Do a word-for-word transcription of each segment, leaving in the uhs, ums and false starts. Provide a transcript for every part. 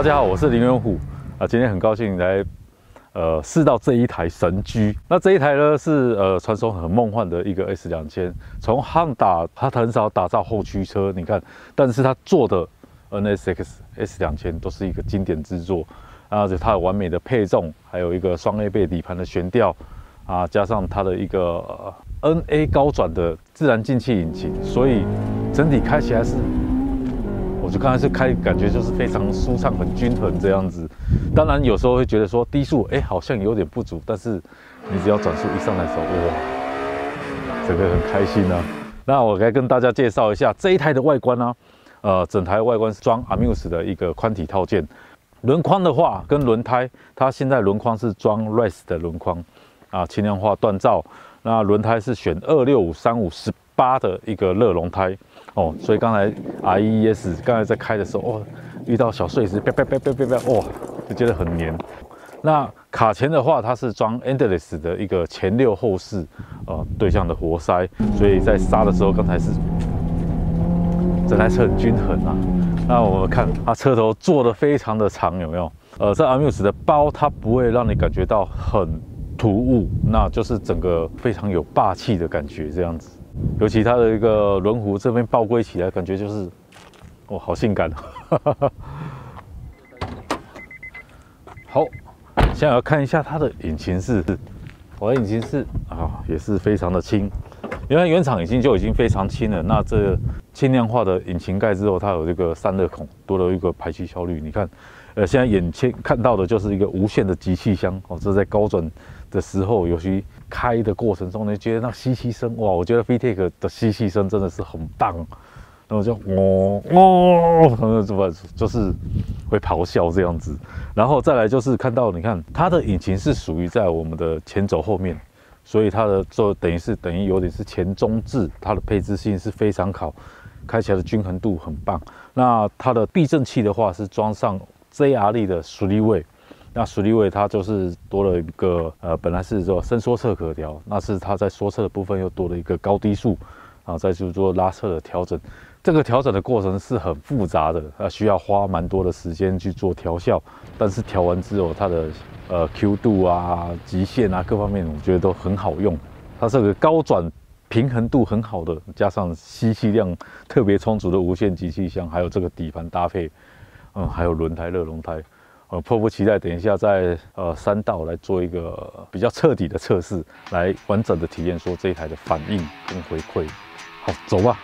大家好，我是林元虎啊，今天很高兴来呃试到这一台神驹。那这一台呢是呃传说很梦幻的一个 S 两千，从 Honda 它很少打造后驱车，你看，但是它做的 N S X S 两千都是一个经典之作，而且它有完美的配重，还有一个双 A 倍底盘的悬吊啊，加上它的一个、呃、N A 高转的自然进气引擎，所以整体开起来是。 就刚才是开，感觉就是非常舒畅、很均衡这样子。当然有时候会觉得说低速，哎、欸，好像有点不足，但是你只要转速一上来的时候，哇，整个很开心啊。那我来跟大家介绍一下这一台的外观啊，呃，整台外观是装 Amuse 的一个宽体套件。轮框的话，跟轮胎，它现在轮框是装 RISE 的轮框啊，轻量化锻造。那轮胎是选二六五三五十八的一个热熔胎。 哦，所以刚才 R E S 刚才在开的时候，哦，遇到小碎石，啪啪啪啪啪啪，哇，就觉得很黏。那卡钳的话，它是装 Endless 的一个前六后四呃对向的活塞，所以在刹的时候，刚才是整台车很均衡啊。那我们看它车头做得非常的长，有没有？呃，在 Amuse 的包，它不会让你感觉到很突兀，那就是整个非常有霸气的感觉这样子。 尤其它的一个轮毂这边抱归起来，感觉就是，哦，好性感！好，现在要看一下它的引擎室，我的引擎室啊也是非常的轻，因为原厂引擎就已经非常轻了，那这轻量化的引擎盖之后，它有这个散热孔，多了一个排气效率。你看，呃，现在眼前看到的就是一个无限的集气箱哦，这在高转。 的时候，尤其开的过程中，你觉得那吸气声，哇，我觉得 V TEC 的吸气声真的是很棒，然后就哦哦，怎么就是会咆哮这样子，然后再来就是看到，你看它的引擎是属于在我们的前轴后面，所以它的就等于是等于有点是前中置，它的配置性是非常好，开起来的均衡度很棒。那它的避震器的话是装上 J R Z 的three way。 那水力位它就是多了一个呃，本来是做伸缩侧可调，那是它在缩侧的部分又多了一个高低速，啊，再去做拉侧的调整。这个调整的过程是很复杂的，呃，需要花蛮多的时间去做调校。但是调完之后，它的呃 Q 度啊、极限啊各方面，我觉得都很好用。它这个高转平衡度很好的，加上吸气量特别充足的无线集气箱，还有这个底盘搭配，嗯，还有轮胎热熔胎。 我迫不及待，等一下在呃山道来做一个比较彻底的测试，来完整的体验说这一台的反应跟回馈。好，走吧。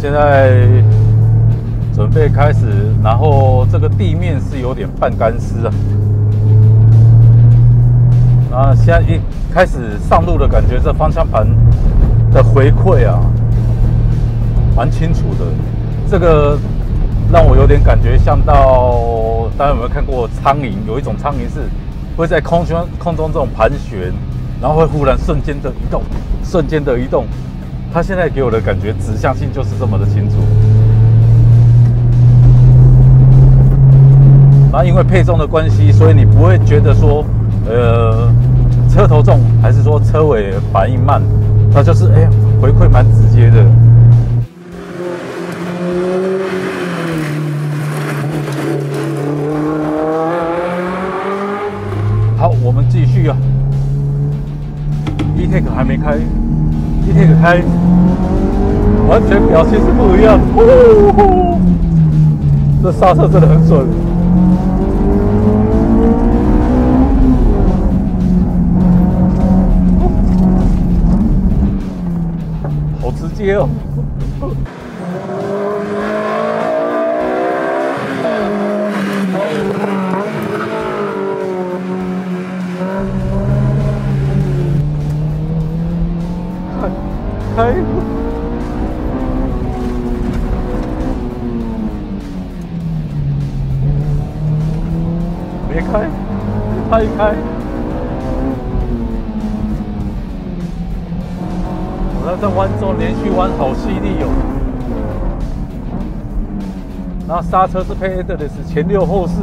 现在准备开始，然后这个地面是有点半干湿啊。啊，现在一开始上路的感觉，这方向盘的回馈啊，蛮清楚的。这个让我有点感觉像到，大家有没有看过苍蝇？有一种苍蝇是会在空中空中这种盘旋，然后会忽然瞬间的移动，瞬间的移动。 它现在给我的感觉指向性就是这么的清楚。那、啊、因为配重的关系，所以你不会觉得说，呃，车头重还是说车尾反应慢，它就是哎、欸、回馈蛮直接的。 V TEC 开，完全表情是不一样。呼呼这刹车真的很准。好直接哦！开。开一开。我在这弯中连续弯好犀利哦。 然后刹车是配 Endless 前六后四，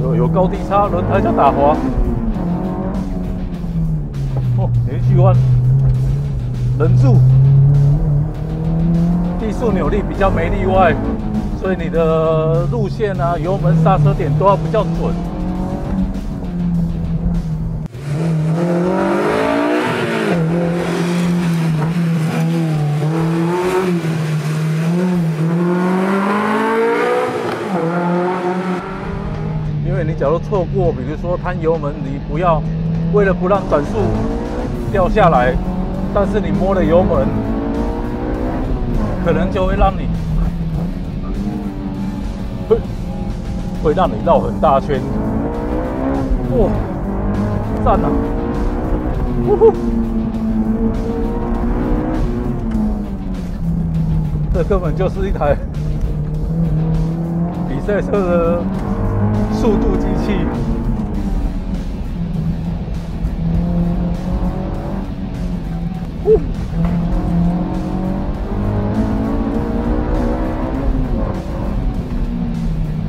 有有高低差，轮胎就打滑。哦，连续弯，忍住，低速扭力比较没例外，所以你的路线啊、油门、刹车点都要比较准。 假如错过，比如说摊油门，你不要为了不让转速掉下来，但是你摸了油门，可能就会让你会会让你绕很大圈。哇，赞啊！呜呼！这根本就是一台比赛车的。 速度机器，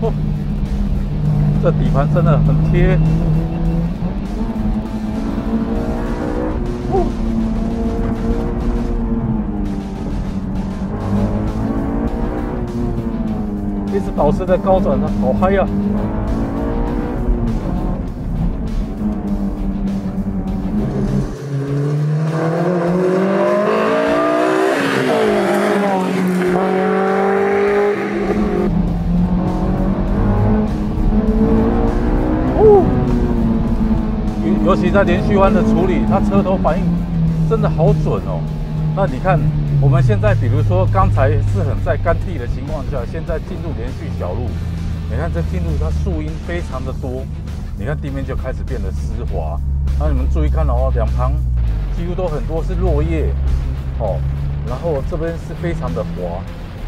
哦，这底盘真的很贴，哦，一直保持在高转呢，好嗨呀！ 尤其在连续弯的处理，它车头反应真的好准哦。那你看，我们现在比如说刚才是很在干地的情况下，现在进入连续小路，你看这进入它树荫非常的多，你看地面就开始变得湿滑。那你们注意看哦，两旁几乎都很多是落叶哦，然后这边是非常的滑。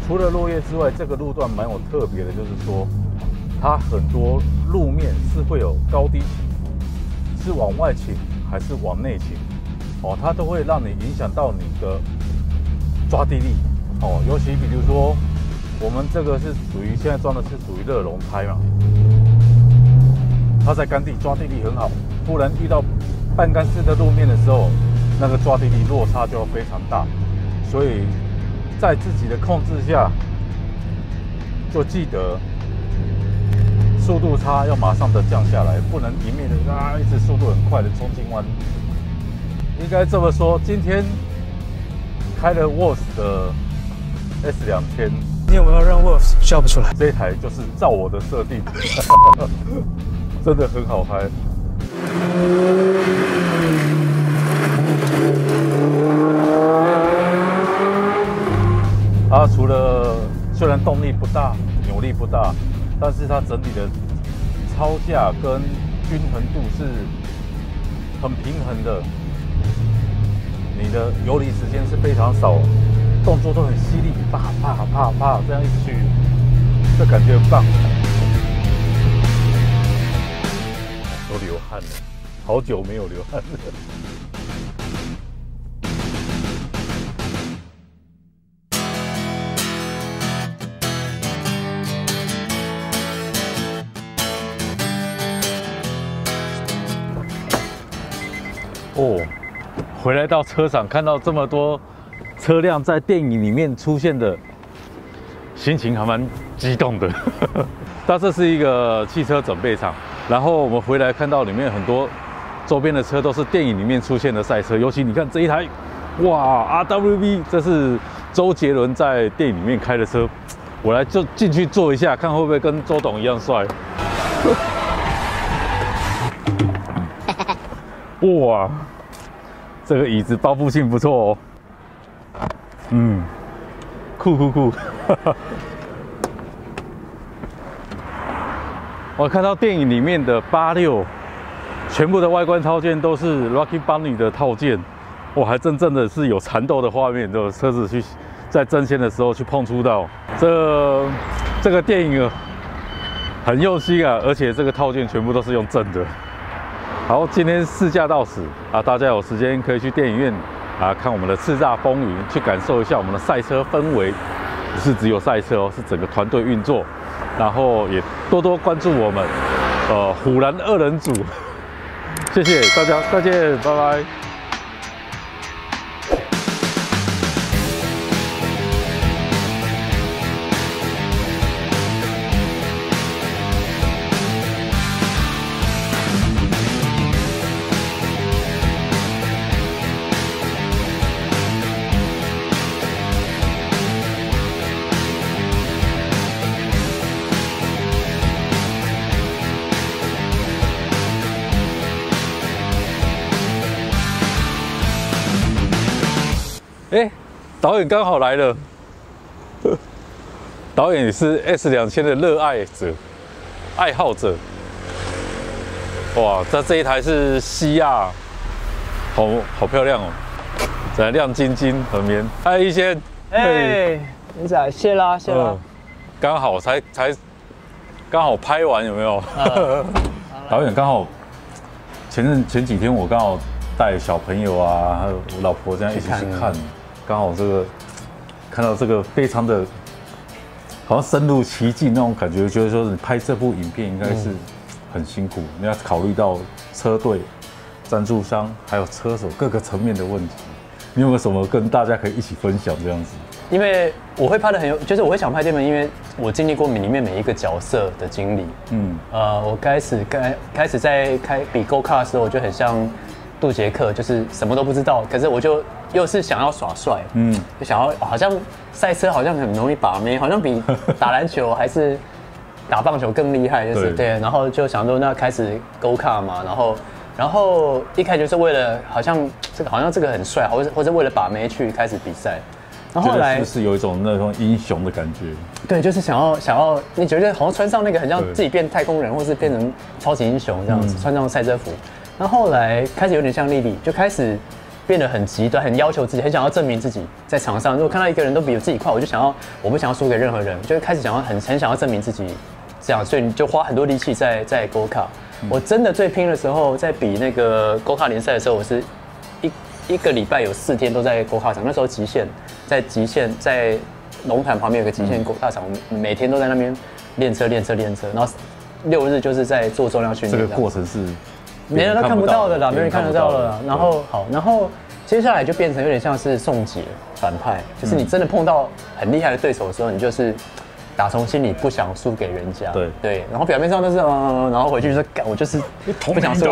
除了落叶之外，这个路段蛮有特别的，就是说它很多路面是会有高低起。 是往外倾还是往内倾？哦，它都会让你影响到你的抓地力。哦，尤其比如说，我们这个是属于现在装的是属于热熔胎嘛，它在干地抓地力很好，不然遇到半干湿的路面的时候，那个抓地力落差就非常大。所以在自己的控制下，就记得。 速度差要马上的降下来，不能一面的啊一直速度很快的冲进弯。应该这么说，今天开了 W O S 的 S 两千，今天我要让 W O S 笑不出来。这一台就是照我的设定，真的很好拍。它除了虽然动力不大，扭力不大。 但是它整体的操架跟均衡度是很平衡的，你的游离时间是非常少，动作都很犀利，啪啪啪啪这样一直去，这感觉很棒。都流汗了，好久没有流汗了。 哦，回来到车场看到这么多车辆在电影里面出现的，心情还蛮激动的。但这是一个汽车整备厂，然后我们回来看到里面很多周边的车都是电影里面出现的赛车，尤其你看这一台，哇 ，R W B， 这是周杰伦在电影里面开的车，我来就进去坐一下，看会不会跟周董一样帅。哇，这个椅子包覆性不错哦。嗯，酷酷酷！我看到电影里面的八六，全部的外观套件都是 Lucky Bunny 的套件，我还真正的是有缠斗的画面，这车子去在争先的时候去碰触到这。这个电影很用心啊，而且这个套件全部都是用正的。好，今天试驾到此啊，大家有时间可以去电影院啊看我们的叱咤风云，去感受一下我们的赛车氛围。不是只有赛车哦，是整个团队运作，然后也多多关注我们，呃，虎兰二人组。谢谢大家，再见，拜拜。哎，导演刚好来了。导演是 S 两千 的热爱者、爱好者。哇，这这一台是西亚，好好漂亮哦，整个亮晶晶、很绵。哎，一仙，哎，你咋？谢啦，谢啦。刚好才才刚好拍完，有没有？导演刚好前阵前几天我刚好带小朋友啊，还有我老婆这样一起去看。刚好这个看到这个非常的，好像深入其境那种感觉，觉得说你拍这部影片应该是很辛苦，你要考虑到车队、赞助商还有车手各个层面的问题。你有没有什么跟大家可以一起分享这样子？因为我会拍的很有，就是我会想拍这本，因为我经历过里面每一个角色的经历。嗯，呃，我开始开开始在开比 Go Car 的时候，我就很像杜杰克，就是什么都不知道，可是我就又是想要耍帅，嗯，就想要好像赛车好像很容易把妹，好像比打篮球还是打棒球更厉害，就是对。然后就想说，那开始 go car 嘛，然后然后一开始就是为了好像这个好像这个很帅，或者或者为了把妹去开始比赛。然后后来就是有一种那种英雄的感觉，对，就是想要想要你觉得好像穿上那个很像自己变太空人，或是变成超级英雄这样子，嗯、穿上赛车服。那 後, 后来开始有点像莉莉，就开始变得很极端，很要求自己，很想要证明自己在场上。如果看到一个人都比自己快，我就想要，我不想要输给任何人，就开始想要很很想要证明自己，这样，所以你就花很多力气在在 go kart。嗯、我真的最拼的时候，在比那个 go kart 联赛的时候，我是一一个礼拜有四天都在 go kart 场。那时候极限在极限在龙潭旁边有个极限 go kart 场，嗯、每天都在那边练车练车练车，然后六日就是在做重量训练。这个过程是没人都看不到的啦，没人看得到了啦。然后好，然后接下来就变成有点像是宋杰反派，就是你真的碰到很厉害的对手的时候，你就是打从心里不想输给人家。对对，然后表面上都是嗯，然后回去就是干，我就是不想输。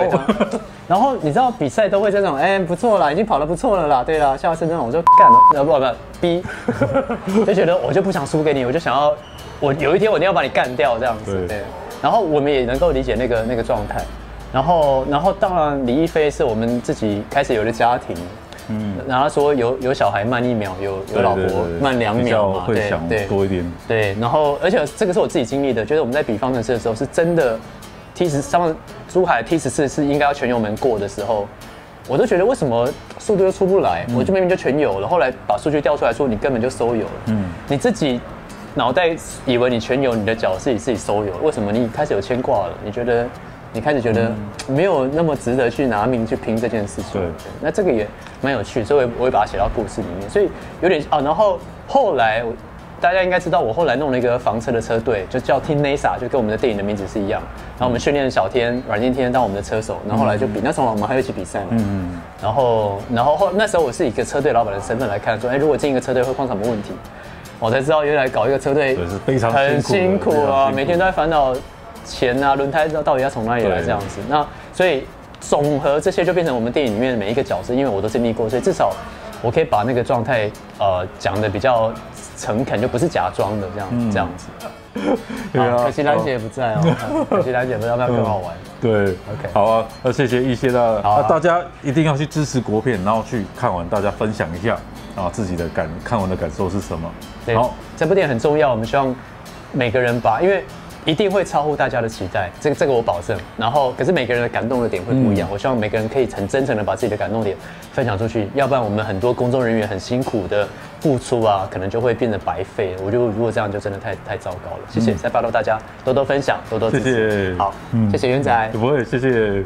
然后你知道比赛都会这种，哎，不错啦，已经跑得不错了啦，对啦，下次那种我就干了，呃不不逼，就觉得我就不想输给你，我就想要我有一天我一定要把你干掉这样子。对，然后我们也能够理解那个那个状态。然后，然后当然，李一飞是我们自己开始有的家庭，嗯，然后他说有有小孩慢一秒，有有老婆慢两秒嘛，对对，多一点，对。然后，而且这个是我自己经历的，就是我们在比方程式的时候，是真的 T 十上珠海 T 十四是应该要全油门过的时候，我都觉得为什么速度又出不来，我就明明就全油了，后来把数据调出来说你根本就收油了，嗯，你自己脑袋以为你全油，你的脚是你自己收油，为什么你开始有牵挂了？你觉得？你开始觉得没有那么值得去拿命去拼这件事情，对，那这个也蛮有趣，所以我我会把它写到故事里面，所以有点啊。然后后来大家应该知道，我后来弄了一个房车的车队，就叫 Team NASA， 就跟我们的电影的名字是一样。然后我们训练小天、阮经天当我们的车手，然后后来就比，那时候我们还一起比赛嘛。嗯。然后，然后后那时候我是以一个车队老板的身份来看，说，哎，如果进一个车队会碰什么问题，我才知道原来搞一个车队是非常很辛苦啊，每天都在烦恼。钱啊，轮胎到底要从哪里来？这样子，那所以总和这些就变成我们电影里面的每一个角色，因为我都经历过，所以至少我可以把那个状态呃讲的比较诚恳，就不是假装的这样、嗯、这样子。对啊，可惜兰姐不在哦，可惜兰姐不知道要不要更好玩。对 ，OK， 好啊，那谢谢一些啦，啊，大家一定要去支持国片，然后去看完，大家分享一下啊自己的感看完的感受是什么。好，这部电影很重要，我们希望每个人把因为。一定会超乎大家的期待，这个这个我保证。然后，可是每个人的感动的点会不一样。嗯、我希望每个人可以很真诚的把自己的感动点分享出去，要不然我们很多工作人员很辛苦的付出啊，可能就会变得白费。我就如果这样就真的太太糟糕了。谢谢，再拜托大家多多分享，多多支持。谢谢好，嗯、谢谢元仔，不会，谢谢。